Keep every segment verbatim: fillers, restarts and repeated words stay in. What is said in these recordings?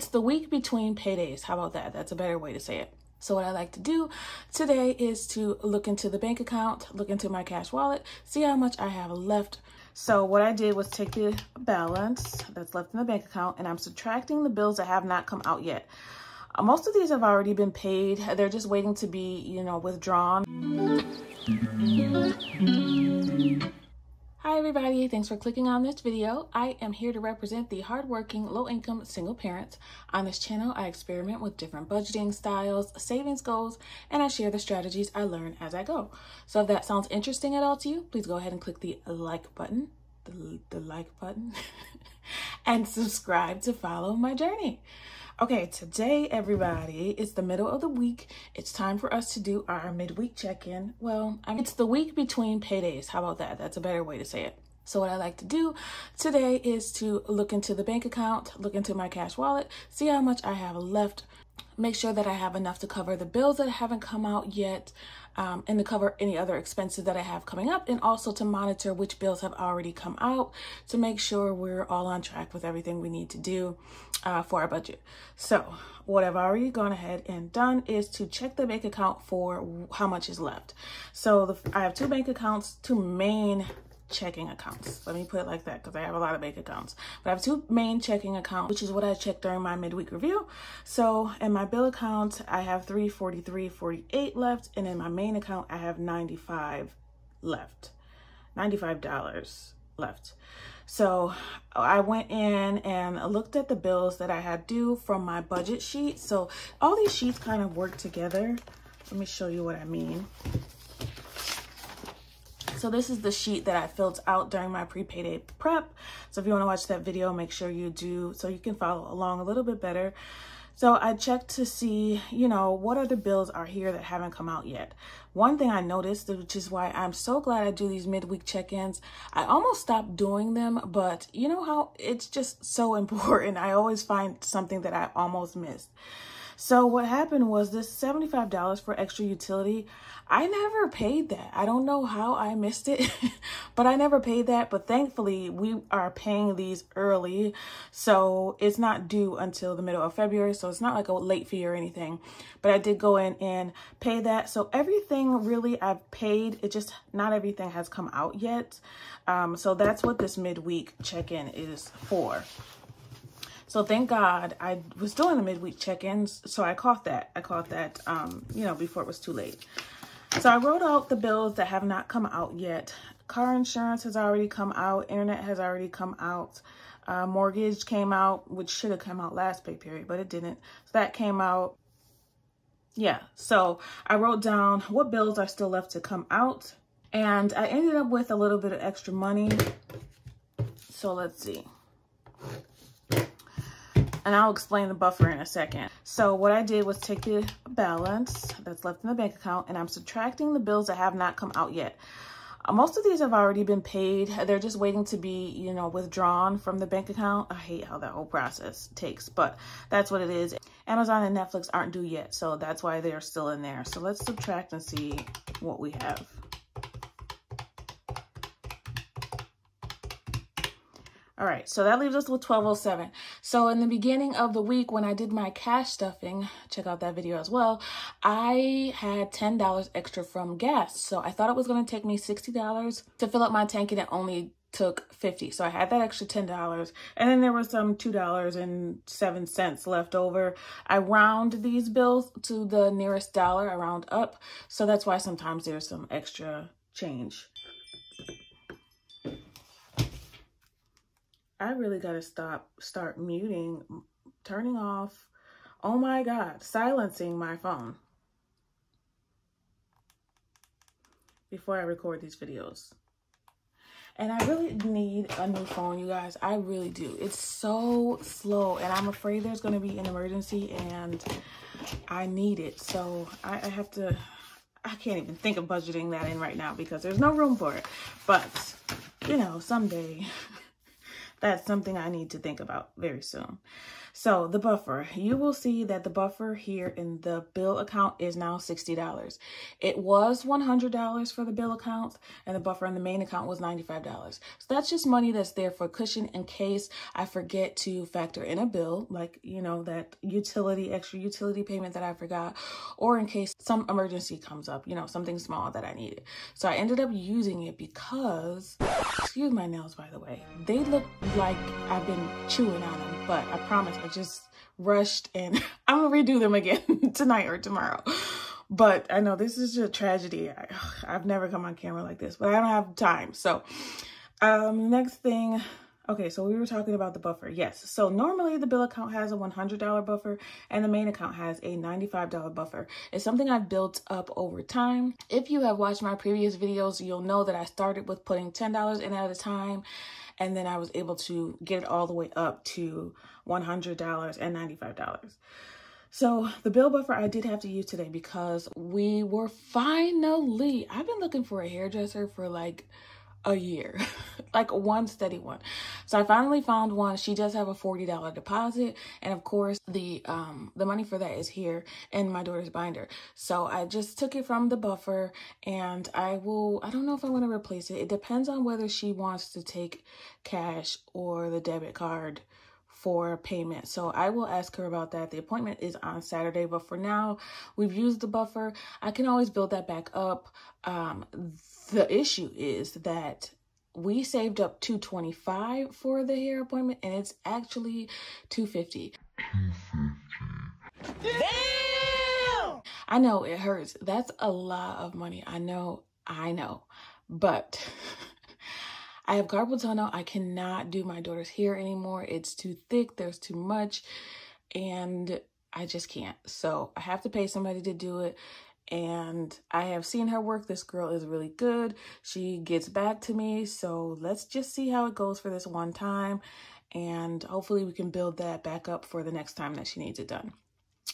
It's the week between paydays. How about that? That's a better way to say it. So what I like to do today is to look into the bank account, look into my cash wallet, see how much I have left. So what I did was take the balance that's left in the bank account, and I'm subtracting the bills that have not come out yet. Most of these have already been paid. They're just waiting to be, you know, withdrawn. Hi everybody, thanks for clicking on this video. I am here to represent the hardworking, low-income single parents. On this channel, I experiment with different budgeting styles, savings goals, and I share the strategies I learn as I go. So if that sounds interesting at all to you, please go ahead and click the like button, the, the like button, and subscribe to follow my journey. Okay, today, everybody, it's the middle of the week. It's time for us to do our midweek check-in. Well, I mean, it's the week between paydays. How about that? That's a better way to say it. So what I like to do today is to look into the bank account, look into my cash wallet, see how much I have left, make sure that I have enough to cover the bills that haven't come out yet, um, and to cover any other expenses that I have coming up, and also to monitor which bills have already come out to make sure we're all on track with everything we need to do uh, for our budget. So what I've already gone ahead and done is to check the bank account for how much is left. So the, I have two bank accounts, two main checking accounts. Let me put it like that because I have a lot of bank accounts. But I have two main checking accounts, which is what I checked during my midweek review. So in my bill account, I have three forty-three forty-eight left, and in my main account, I have ninety-five left, ninety-five dollars left. So I went in and looked at the bills that I had due from my budget sheet. So all these sheets kind of work together. Let me show you what I mean. So this is the sheet that I filled out during my pre-payday prep. So if you want to watch that video, make sure you do so you can follow along a little bit better. So I checked to see, you know, what other bills are here that haven't come out yet. One thing I noticed, which is why I'm so glad I do these midweek check-ins, I almost stopped doing them, but you know how it's just so important. I always find something that I almost missed. So what happened was this seventy-five dollars for extra utility, I never paid that. I don't know how I missed it, but I never paid that. But thankfully, we are paying these early, so it's not due until the middle of February. So it's not like a late fee or anything, but I did go in and pay that. So everything really I've paid, it just not everything has come out yet. Um, so that's what this midweek check-in is for. So thank God I was doing the midweek check-ins, so I caught that. I caught that, um, you know, before it was too late. So I wrote out the bills that have not come out yet. Car insurance has already come out. Internet has already come out. Uh, mortgage came out, which should have come out last pay period, but it didn't. So that came out. Yeah, so I wrote down what bills are still left to come out. And I ended up with a little bit of extra money. So let's see. And I'll explain the buffer in a second. So what I did was take the balance that's left in the bank account, and I'm subtracting the bills that have not come out yet. Most of these have already been paid. They're just waiting to be, you know, withdrawn from the bank account. I hate how that whole process takes, but that's what it is. Amazon and Netflix aren't due yet, so that's why they're still in there. So let's subtract and see what we have. All right, so that leaves us with twelve oh seven. So in the beginning of the week when I did my cash stuffing, check out that video as well, I had ten dollars extra from gas. So I thought it was gonna take me sixty dollars to fill up my tank, and it only took fifty. So I had that extra ten dollars. And then there was some two dollars and seven cents left over. I round these bills to the nearest dollar, I round up. So that's why sometimes there's some extra change. I really gotta stop, start muting, turning off, oh my God, silencing my phone before I record these videos. And I really need a new phone, you guys. I really do. It's so slow, and I'm afraid there's gonna be an emergency and I need it. So I, I have to, I can't even think of budgeting that in right now because there's no room for it. But, you know, someday. That's something I need to think about very soon. So the buffer, you will see that the buffer here in the bill account is now sixty dollars. It was one hundred dollars for the bill account, and the buffer in the main account was ninety-five dollars. So that's just money that's there for cushion in case I forget to factor in a bill, like, you know, that utility, extra utility payment that I forgot, or in case some emergency comes up, you know, something small that I needed. So I ended up using it because, excuse my nails, by the way, they look like I've been chewing on them, but I promise I just rushed and I'm gonna redo them again tonight or tomorrow. But I know this is a tragedy. I, I've never come on camera like this, but I don't have time. So um, next thing, okay, so we were talking about the buffer. Yes, so normally the bill account has a one hundred dollar buffer and the main account has a ninety-five dollar buffer. It's something I've built up over time. If you have watched my previous videos, you'll know that I started with putting ten dollars in at a time, and then I was able to get it all the way up to one hundred dollars and ninety-five dollars. So the bill buffer I did have to use today because we were finally, I've been looking for a hairdresser for like a year, like one steady one. So I finally found one. She does have a forty dollar deposit, and of course the um the money for that is here in my daughter's binder. So I just took it from the buffer, and I will, I don't know if I want to replace it. It depends on whether she wants to take cash or the debit card for payment. So I will ask her about that. The appointment is on Saturday, but for now we've used the buffer. I can always build that back up. Um, the issue is that we saved up two hundred twenty-five dollars for the hair appointment, and it's actually two hundred fifty dollars. Damn! I know it hurts. That's a lot of money. I know, I know, but I have carpal tunnel. I cannot do my daughter's hair anymore. It's too thick. There's too much. And I just can't. So I have to pay somebody to do it. And I have seen her work. This girl is really good. She gets back to me. So let's just see how it goes for this one time. And hopefully we can build that back up for the next time that she needs it done.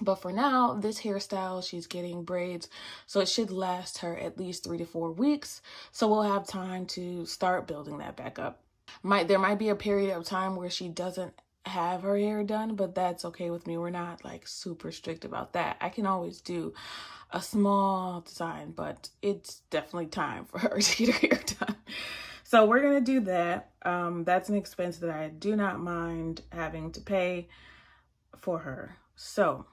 But for now, this hairstyle, she's getting braids, so it should last her at least three to four weeks. So we'll have time to start building that back up. Might, there might be a period of time where she doesn't have her hair done, but that's okay with me. We're not like super strict about that. I can always do a small design, but it's definitely time for her to get her hair done. So we're gonna do that. Um, that's an expense that I do not mind having to pay for her. So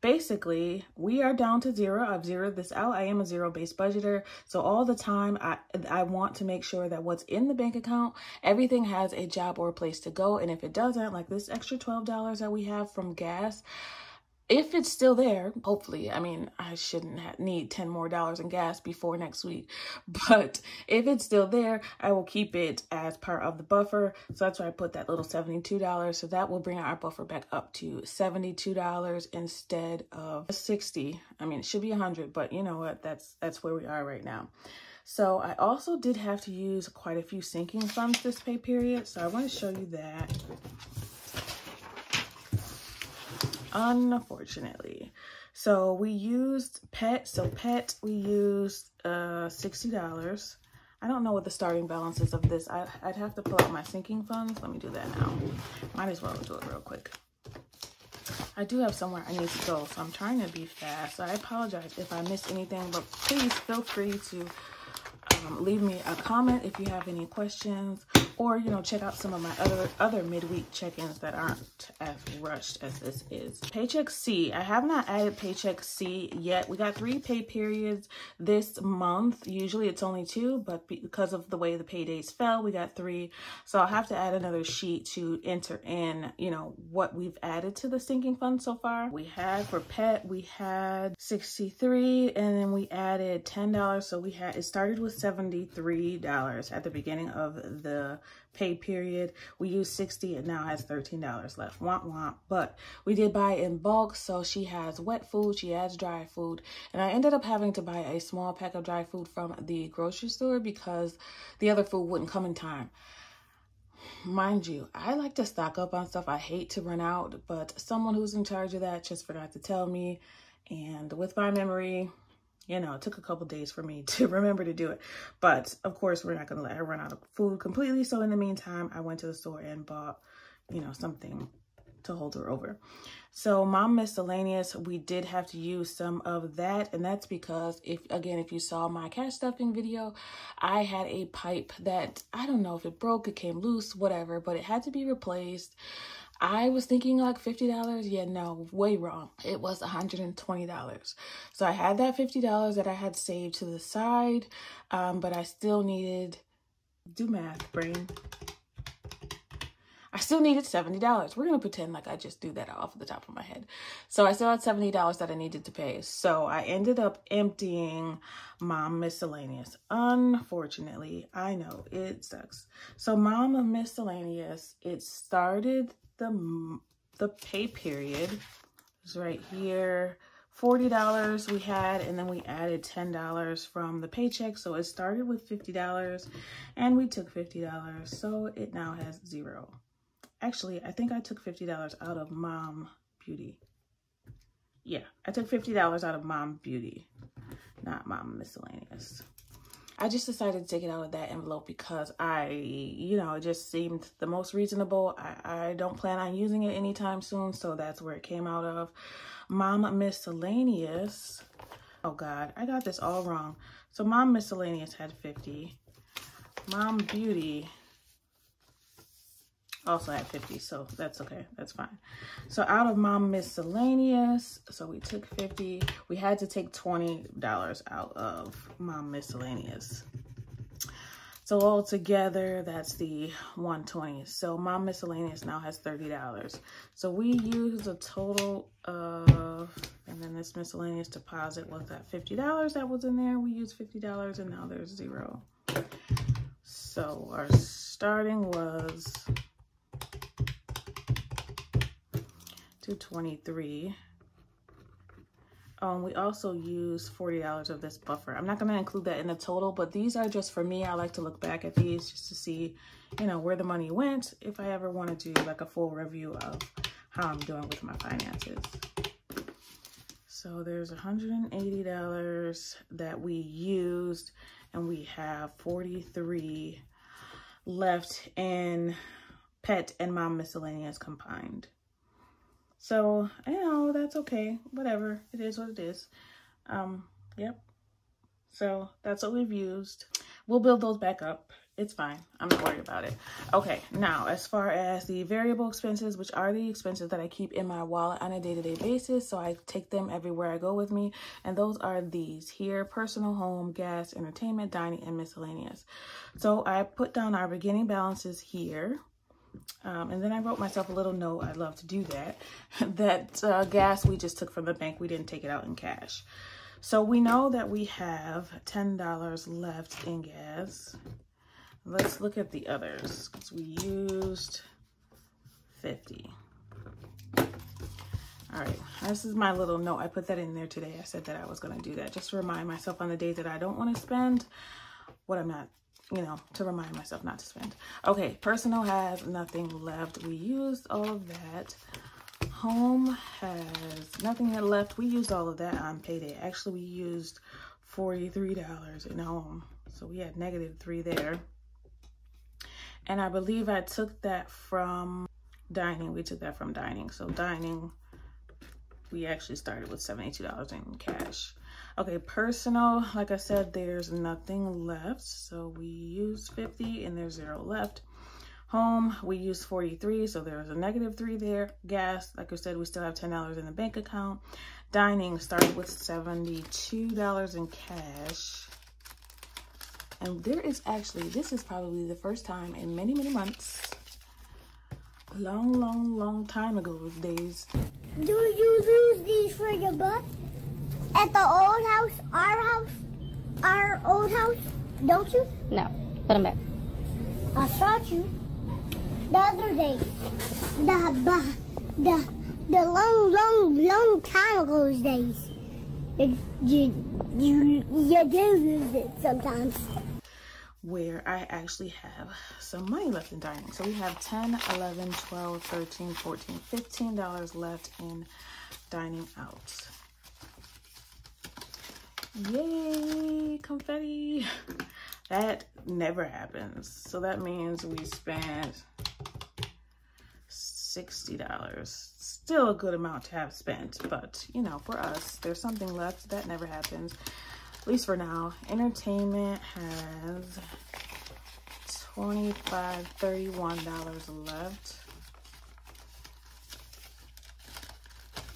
basically, we are down to zero. I've zeroed this out. I am a zero-based budgeter. So all the time, I, I want to make sure that what's in the bank account, everything has a job or a place to go. And if it doesn't, like this extra twelve dollars that we have from gas, if it's still there, hopefully, I mean, I shouldn't have, need ten more dollars in gas before next week. But if it's still there, I will keep it as part of the buffer. So that's why I put that little seventy-two dollars. So that will bring our buffer back up to seventy-two dollars instead of sixty. I mean, it should be one hundred, but you know what? That's that's where we are right now. So I also did have to use quite a few sinking funds this pay period. So I want to show you that. Unfortunately, so we used pet. So pet, we used uh, sixty dollars. I don't know what the starting balance is of this. I, I'd have to pull out my sinking funds. Let me do that now. Might as well do it real quick. I do have somewhere I need to go, so I'm trying to be fast. So I apologize if I miss anything, but please feel free to um, leave me a comment if you have any questions, or, you know, check out some of my other other midweek check-ins that aren't as rushed as this is. Paycheck C. I have not added Paycheck C yet. We got three pay periods this month. Usually it's only two, but because of the way the paydays fell, we got three. So I'll have to add another sheet to enter in, you know, what we've added to the sinking fund so far. We had for pet, we had sixty-three, and then we added ten dollars. So we had, it started with seventy-three dollars at the beginning of the pay period. We used sixty and now has thirteen dollars left. Womp womp. But we did buy in bulk, so she has wet food, she has dry food, and I ended up having to buy a small pack of dry food from the grocery store because the other food wouldn't come in time. Mind you, I like to stock up on stuff. I hate to run out, but someone who's in charge of that just forgot to tell me, and with my memory, you know, it took a couple days for me to remember to do it. But of course, we're not going to let her run out of food completely. So in the meantime, I went to the store and bought, you know, something to hold her over. So my miscellaneous, we did have to use some of that. And that's because if, again, if you saw my cash stuffing video, I had a pipe that, I don't know if it broke, it came loose, whatever, but it had to be replaced. I was thinking like fifty dollars. Yeah, no, way wrong. It was one hundred twenty dollars. So I had that fifty dollars that I had saved to the side, um, but I still needed, do math, brain. I still needed seventy dollars. We're going to pretend like I just do that off the top of my head. So I still had seventy dollars that I needed to pay. So I ended up emptying Mom Miscellaneous. Unfortunately, I know it sucks. So Mom Miscellaneous, it started the, the pay period. It's right here. forty dollars we had, and then we added ten dollars from the paycheck. So it started with fifty dollars and we took fifty dollars. So it now has zero. Actually, I think I took fifty dollars out of Mom Beauty. Yeah, I took fifty dollars out of Mom Beauty, not Mom Miscellaneous. I just decided to take it out of that envelope because I, you know, it just seemed the most reasonable. I, I don't plan on using it anytime soon, so that's where it came out of. Mom Miscellaneous, oh God, I got this all wrong. So Mom Miscellaneous had fifty. Mom Beauty also had fifty, so that's okay, that's fine. So out of Mom Miscellaneous, so we took fifty, we had to take twenty dollars out of Mom Miscellaneous. So all together, that's the one twenty. So Mom Miscellaneous now has thirty dollars. So we used a total of, and then this miscellaneous deposit was that fifty dollars that was in there. We used fifty dollars and now there's zero. So our starting was two twenty-three. Um, we also use forty dollars of this buffer. I'm not going to include that in the total, but these are just for me. I like to look back at these just to see, you know, where the money went, if I ever want to do like a full review of how I'm doing with my finances. So there's one hundred eighty dollars that we used, and we have forty-three dollars left in pet and Mom Miscellaneous combined. So, you know, that's okay. Whatever. It is what it is. Um, yep. So that's what we've used. We'll build those back up. It's fine. I'm not worried about it. Okay. Now, as far as the variable expenses, which are the expenses that I keep in my wallet on a day-to-day basis. So I take them everywhere I go with me. And those are these here: personal, home, gas, entertainment, dining, and miscellaneous. So I put down our beginning balances here. Um, and then I wrote myself a little note, I love to do that, that uh, gas we just took from the bank. We didn't take it out in cash. So we know that we have ten dollars left in gas. Let's look at the others, because we used fifty. All right, this is my little note. I put that in there today. I said that I was going to do that, just to remind myself on the days that I don't want to spend what I'm not, you know, to remind myself not to spend. Okay, personal has nothing left. We used all of that. Home has nothing left. We used all of that on payday. Actually, we used forty-three dollars in home. So we had negative three there. And I believe I took that from dining. We took that from dining. So dining, we actually started with seventy-two dollars in cash. Okay, personal, like I said, there's nothing left. So we used fifty and there's zero left. Home, we used forty-three, so there's a negative three there. Gas, like I said, we still have ten dollars in the bank account. Dining started with seventy-two dollars in cash. And there is actually, this is probably the first time in many, many months, a long, long, long time ago those days. Do you use these for your book? At the old house, our house, our old house, don't you? No, put them back. I saw you the other day. The the the long, long, long time ago days. You you you do use it sometimes. Where I actually have some money left in dining. So we have ten, eleven, twelve, thirteen, fourteen, fifteen dollars left in dining out. Yay, confetti. That never happens. So that means we spent sixty dollars. Still a good amount to have spent, but you know, for us, there's something left. That never happens, at least for now. Entertainment has twenty-five, thirty-one dollars left.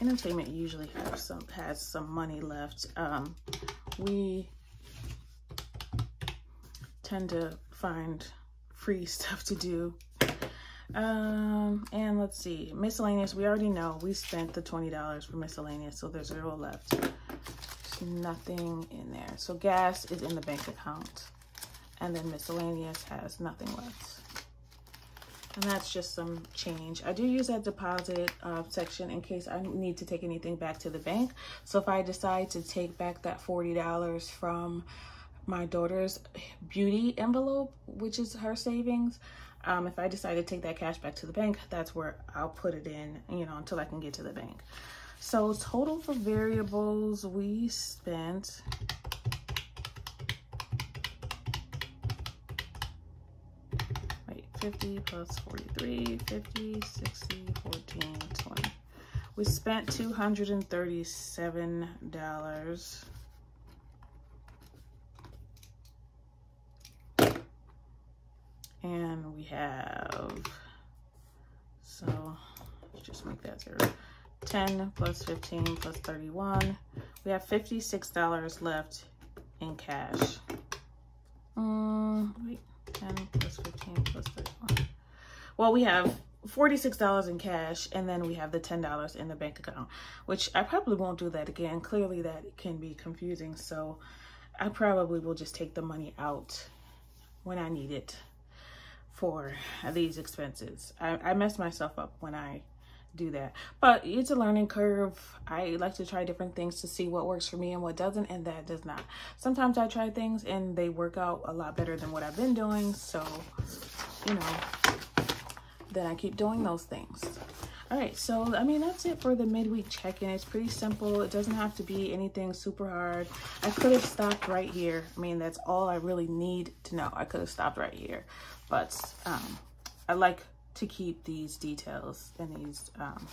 Entertainment usually have some, has some money left. Um, we tend to find free stuff to do. Um, and let's see, miscellaneous, we already know we spent the twenty dollars for miscellaneous, so there's zero left. There's nothing in there. So gas is in the bank account, and then miscellaneous has nothing left. And that's just some change. I do use that deposit uh, section in case I need to take anything back to the bank. So if I decide to take back that forty dollars from my daughter's beauty envelope, which is her savings, um, if I decide to take that cash back to the bank, that's where I'll put it in, you know, until I can get to the bank. So total for variables, we spent wait, fifty plus forty-three, fifty, sixty, fourteen, twenty. We spent two hundred thirty-seven dollars. And we have, so let's just make that zero. ten plus fifteen plus thirty-one. We have fifty-six dollars left in cash. Um, wait, ten plus fifteen plus thirty-one. Well, we have forty-six dollars in cash, and then we have the ten dollars in the bank account, which I probably won't do that again. Clearly that can be confusing. So I probably will just take the money out when I need it for these expenses. I, I mess myself up when I do that, but it's a learning curve. I like to try different things to see what works for me and what doesn't, and that does not. Sometimes I try things and they work out a lot better than what I've been doing, so you know, then I keep doing those things. All right, so I mean, that's it for the midweek check-in. It's pretty simple. It doesn't have to be anything super hard. I could have stopped right here. I mean, that's all I really need to know. I could have stopped right here. But um, I like to keep these details and these, um,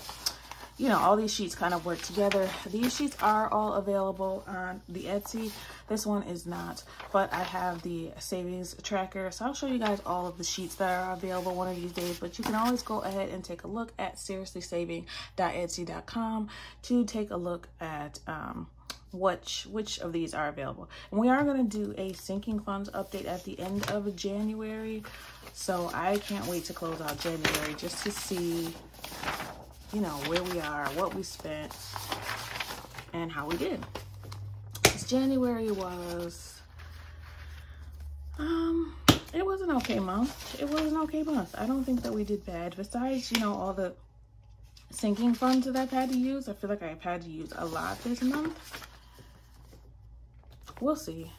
you know, all these sheets kind of work together. These sheets are all available on the Etsy. This one is not, but I have the savings tracker. So I'll show you guys all of the sheets that are available one of these days, but you can always go ahead and take a look at seriously saving dot etsy dot com to take a look at, um, which which of these are available. And we are going to do a sinking funds update at the end of January, so I can't wait to close out January just to see, you know, where we are, what we spent, and how we did. Because January was um it was an okay month. It was an okay month. I don't think that we did bad, besides, you know, all the sinking funds that I've had to use. I feel like I've had to use a lot this month. We'll see.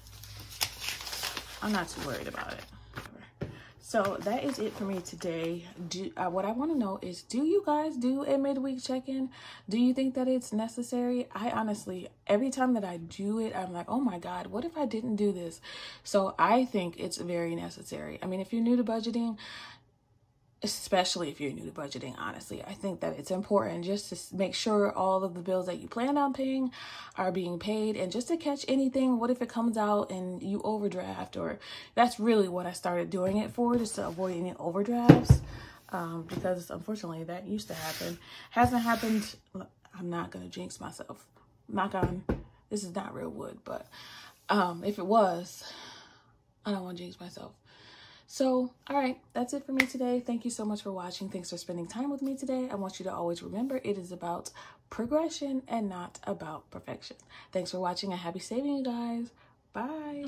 I'm not too worried about it. So that is it for me today. Do uh, what I want to know is, do you guys do a midweek check-in? Do you think that it's necessary? I honestly, every time that I do it, I'm like, oh my God, what if I didn't do this? So I think it's very necessary. I mean, if you're new to budgeting, especially if you're new to budgeting, honestly, I think that it's important just to make sure all of the bills that you plan on paying are being paid, and just to catch anything. What if it comes out and you overdraft? Or that's really what I started doing it for, just to avoid any overdrafts, um, because unfortunately that used to happen. Hasn't happened. I'm not going to jinx myself. Knock on. This is not real wood, but um, if it was, I don't want to jinx myself. So, all right, that's it for me today. Thank you so much for watching. Thanks for spending time with me today. I want you to always remember, it is about progression and not about perfection. Thanks for watching, and happy saving, you guys. Bye.